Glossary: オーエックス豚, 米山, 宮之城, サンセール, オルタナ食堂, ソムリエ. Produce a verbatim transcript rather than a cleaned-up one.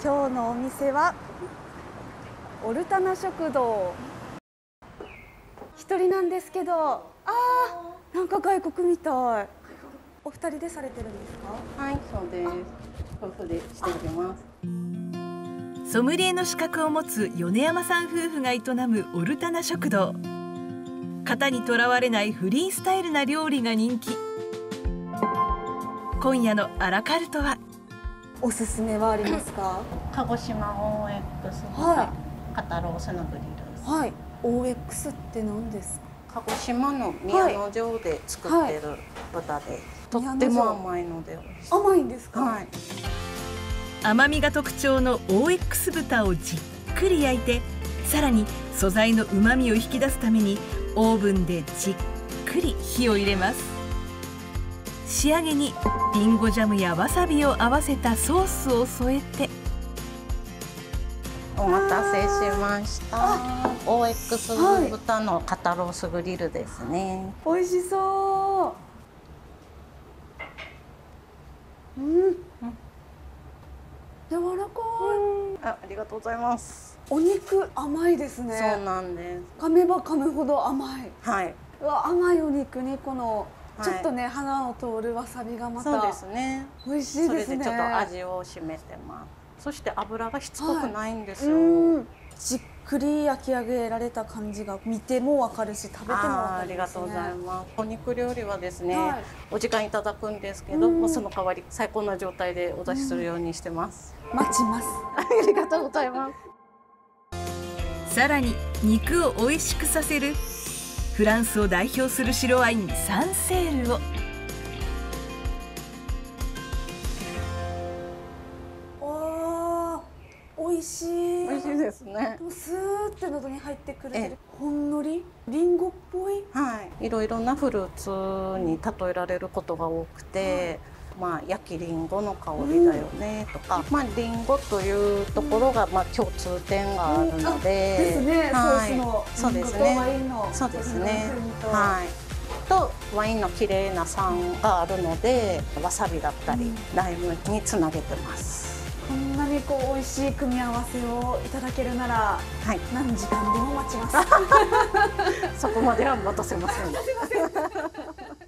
今日のお店はオルタナ食堂。一人なんですけど、あー、なんか外国みたい。お二人でされてるんですか？はい、そうです。夫婦でしております。ソムリエの資格を持つ米山さん夫婦が営むオルタナ食堂。型にとらわれないフリースタイルな料理が人気。今夜のアラカルトは。おすすめはありますか？鹿児島オーエックス豚、肩ロースのグリルです。はい。オーエックスって何ですか？鹿児島の宮之城で作ってる豚で、はい、とっても甘いので美味しい。甘いんですか？はい。甘みが特徴のオーエックス豚をじっくり焼いて、さらに素材の旨味を引き出すためにオーブンでじっくり火を入れます。仕上げにリンゴジャムやわさびを合わせたソースを添えて。お待たせしました。オーエックス豚の肩ロースグリルですね。美味しそう。うん。柔らかい。あ、ありがとうございます。お肉甘いですね。そうなんです。噛めば噛むほど甘い。はい。うわ、甘いお肉にこの。ちょっとね、はい、花を通るわさびがまた。そうですね。美味しいですね。それでちょっと味を締めてます。そして油がしつこくないんですよ。はい、じっくり焼き上げられた感じが見てもわかるし、食べてもわかる、ね。ありがとうございます。お肉料理はですね、はい、お時間いただくんですけど、その代わり最高な状態でお出しするようにしてます。待ちます。ありがとうございます。さらに肉を美味しくさせる。フランスを代表する白ワインサンセールを。ああ、美味しい。美味しいですね。スーって喉に入ってくる。ほんのりリンゴっぽい。はい。いろいろなフルーツに例えられることが多くて。はい、まあ、焼きりんごの香りだよねとか、うん、まあ、りんごというところが、まあ、共通点があるので。うん、ですね。はい、そうですね。ワインの。そうですね。はい。と、ワインの綺麗な酸があるので、わさびだったり、うん、ライムにつなげてます。こんなにこう美味しい組み合わせをいただけるなら、はい、何時間でも待ちます。そこまでは待たせません。